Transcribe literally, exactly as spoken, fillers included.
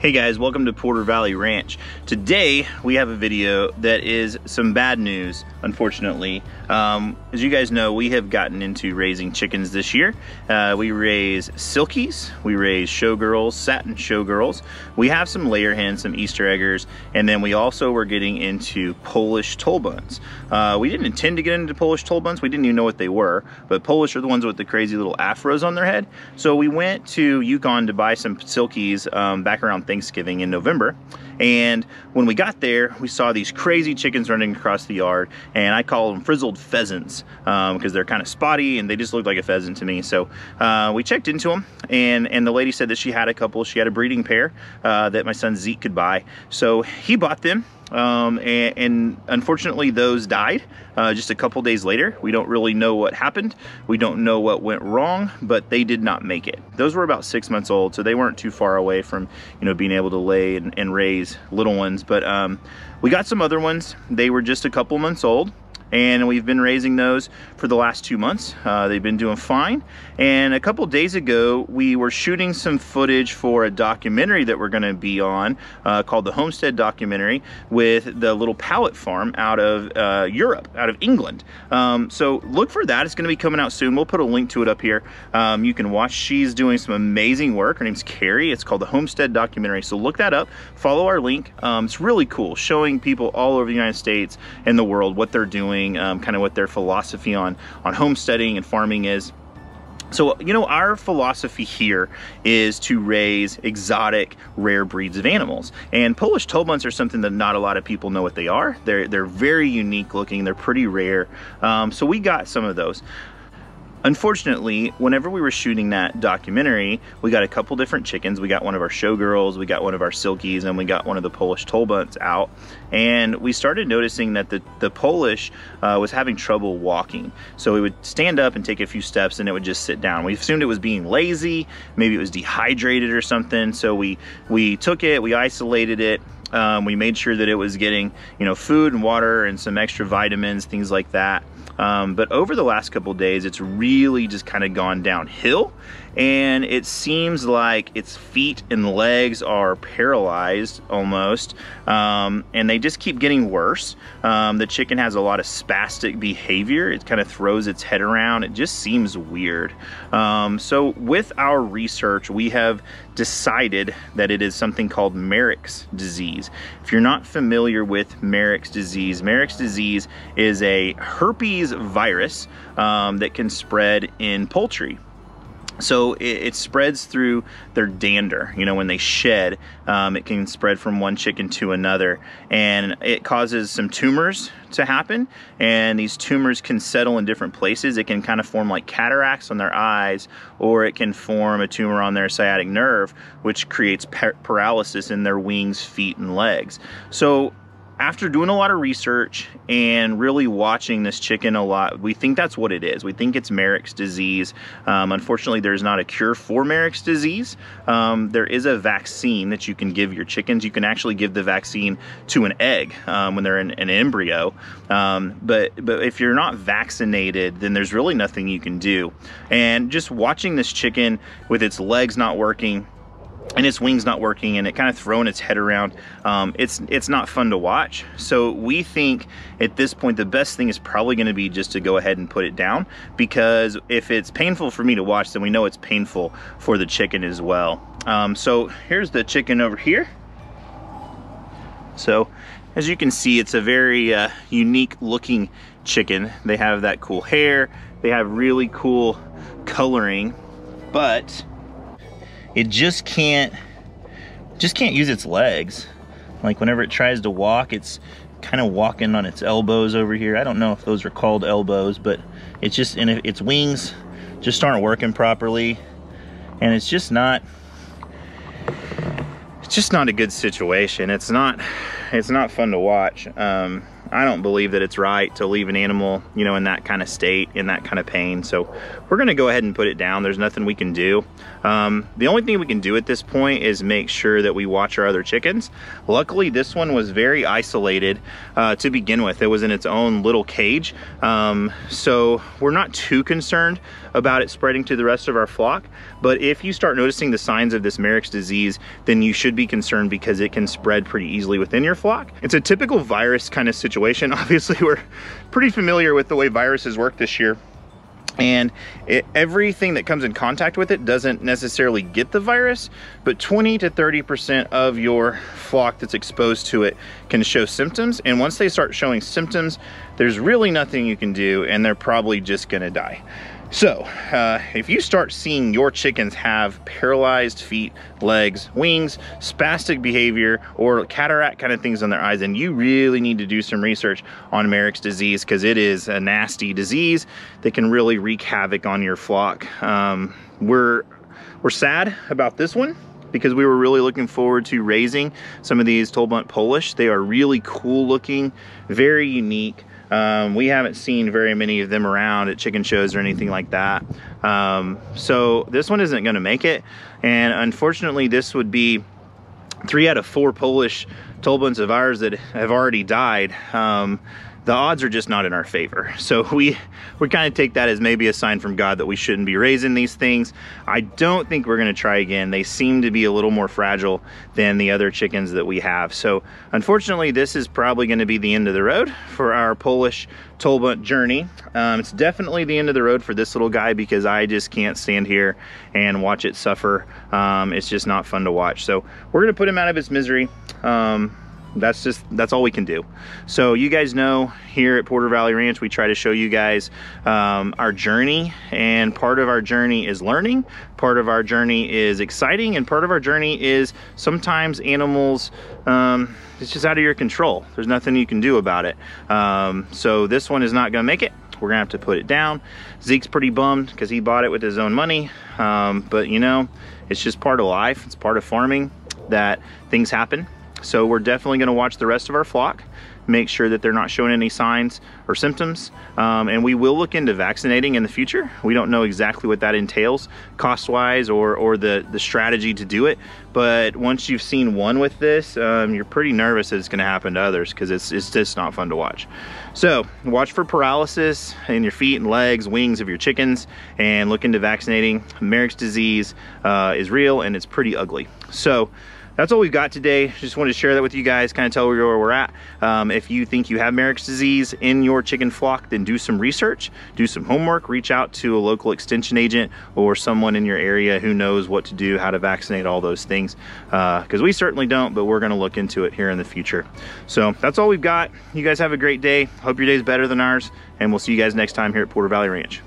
Hey guys, welcome to Porter Valley Ranch. Today we have a video that is some bad news, unfortunately. Um, as you guys know, we have gotten into raising chickens this year. Uh, we raise silkies, we raise showgirls, satin showgirls. We have some layer hens, some Easter eggers, and then we also were getting into Polish Tolbunts. Uh, we didn't intend to get into Polish Tolbunts, we didn't even know what they were, but Polish are the ones with the crazy little afros on their head. So we went to Yukon to buy some silkies um, back around Thanksgiving in November, and when we got there we saw these crazy chickens running across the yard, and I call them frizzled pheasants because um, they're kind of spotty and they just look like a pheasant to me. So uh, we checked into them, and and the lady said that she had a couple, she had a breeding pair uh, that my son Zeke could buy, so he bought them. Um, and, and unfortunately those died uh, just a couple days later. We don't really know what happened. We don't know what went wrong, but they did not make it. Those were about six months old, so they weren't too far away from, you know, being able to lay and, and raise little ones. But um, we got some other ones. They were just a couple months old, and we've been raising those for the last two months. Uh, they've been doing fine. And a couple days ago, we were shooting some footage for a documentary that we're gonna be on uh, called the Homestead Documentary with the little pallet farm out of uh, Europe, out of England. Um, so look for that, it's gonna be coming out soon. We'll put a link to it up here. Um, you can watch, she's doing some amazing work. Her name's Carrie, it's called the Homestead Documentary. So look that up, follow our link. Um, it's really cool, showing people all over the United States and the world what they're doing. Um, kind of what their philosophy on on homesteading and farming is. So, you know, our philosophy here is to raise exotic, rare breeds of animals. And Polish Tolbunts are something that not a lot of people know what they are. They're, they're very unique looking, they're pretty rare. Um, so we got some of those. Unfortunately, whenever we were shooting that documentary, we got a couple different chickens. We got one of our showgirls, we got one of our silkies, and we got one of the Polish Tolbunts out. And we started noticing that the, the Polish uh, was having trouble walking. So it would stand up and take a few steps and it would just sit down. We assumed it was being lazy, maybe it was dehydrated or something. So we, we took it, we isolated it. Um, we made sure that it was getting, you know, food and water and some extra vitamins, things like that. Um, but over the last couple days, it's really just kind of gone downhill, and it seems like its feet and legs are paralyzed almost, um, and they just keep getting worse. Um, the chicken has a lot of spastic behavior. It kind of throws its head around. It just seems weird. Um, so with our research, we have decided that it is something called Marek's disease. If you're not familiar with Marek's disease, Marek's disease is a herpes virus um, that can spread in poultry. So it, it spreads through their dander. You know, when they shed, um, it can spread from one chicken to another, and it causes some tumors to happen, and these tumors can settle in different places. It can kind of form like cataracts on their eyes, or it can form a tumor on their sciatic nerve, which creates par paralysis in their wings, feet, and legs. So after doing a lot of research and really watching this chicken a lot, we think that's what it is. We think it's Marek's disease. Um, unfortunately, there's not a cure for Marek's disease. Um, there is a vaccine that you can give your chickens. You can actually give the vaccine to an egg um, when they're in an embryo. Um, but, but if you're not vaccinated, then there's really nothing you can do. And just watching this chicken with its legs not working, and its wings not working, and it kind of throwing its head around, um, it's it's not fun to watch. So we think at this point the best thing is probably going to be just to go ahead and put it down, because if it's painful for me to watch, then we know it's painful for the chicken as well. Um, so here's the chicken over here. So as you can see, it's a very uh, unique looking chicken. They have that cool hair, they have really cool coloring, but it just can't just can't use its legs. Like whenever it tries to walk, it's kind of walking on its elbows over here. I don't know if those are called elbows, but it's just, and its wings just aren't working properly, and it's just not it's just not a good situation. It's not it's not fun to watch. Um, I don't believe that it's right to leave an animal, you know, in that kind of state, in that kind of pain. So we're gonna go ahead and put it down. There's nothing we can do. Um, the only thing we can do at this point is make sure that we watch our other chickens. Luckily, this one was very isolated uh, to begin with. It was in its own little cage. Um, so we're not too concerned about it spreading to the rest of our flock. But if you start noticing the signs of this Marek's disease, then you should be concerned because it can spread pretty easily within your flock. It's a typical virus kind of situation. Obviously, we're pretty familiar with the way viruses work this year, and it, everything that comes in contact with it doesn't necessarily get the virus, but twenty to thirty percent of your flock that's exposed to it can show symptoms, and once they start showing symptoms, there's really nothing you can do, and they're probably just gonna die. So, uh, if you start seeing your chickens have paralyzed feet, legs, wings, spastic behavior, or cataract kind of things on their eyes, then you really need to do some research on Marek's disease, because it is a nasty disease that can really wreak havoc on your flock. Um, we're, we're sad about this one, because we were really looking forward to raising some of these Tolbunt Polish. They are really cool looking, very unique. Um, we haven't seen very many of them around at chicken shows or anything like that. Um, so this one isn't going to make it. And unfortunately, this would be three out of four Polish Tolbunts of ours that have already died. Um, the odds are just not in our favor. So we, we kind of take that as maybe a sign from God that we shouldn't be raising these things. I don't think we're going to try again. They seem to be a little more fragile than the other chickens that we have. So unfortunately, this is probably going to be the end of the road for our Polish Tolbunt journey. Um, it's definitely the end of the road for this little guy, because I just can't stand here and watch it suffer. Um, it's just not fun to watch. So we're going to put him out of his misery. Um, that's just that's all we can do. So you guys know here at Porter Valley Ranch, we try to show you guys um, our journey, and part of our journey is learning, part of our journey is exciting, and part of our journey is sometimes animals, um, it's just out of your control. There's nothing you can do about it. Um, so this one is not gonna make it. We're gonna have to put it down. Zeke's pretty bummed because he bought it with his own money, um, but you know, it's just part of life, it's part of farming, that things happen. So we're definitely going to watch the rest of our flock, make sure that they're not showing any signs or symptoms, um, and we will look into vaccinating in the future. We don't know exactly what that entails cost-wise, or, or the, the strategy to do it, but once you've seen one with this, um, you're pretty nervous that it's going to happen to others, because it's, it's just not fun to watch. So watch for paralysis in your feet and legs, wings of your chickens, and look into vaccinating. Marek's disease uh, is real, and it's pretty ugly. So that's all we've got today. Just wanted to share that with you guys, kind of tell you where we're at. Um, if you think you have Marek's disease in your chicken flock, then do some research, do some homework, reach out to a local extension agent or someone in your area who knows what to do, how to vaccinate, all those things. Uh, because we certainly don't, but we're gonna look into it here in the future. So that's all we've got. You guys have a great day. Hope your day's better than ours, and we'll see you guys next time here at Porter Valley Ranch.